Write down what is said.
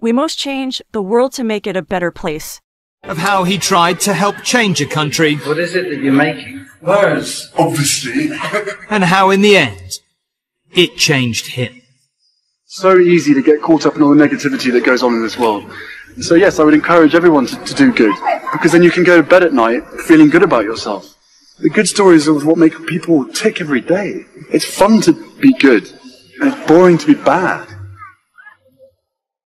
We must change the world to make it a better place. Of how he tried to help change a country. What is it that you're making? Words. Obviously. And how in the end, it changed him. So easy to get caught up in all the negativity that goes on in this world. So yes, I would encourage everyone to do good, because then you can go to bed at night feeling good about yourself. The good stories are what make people tick every day. It's fun to be good, and it's boring to be bad.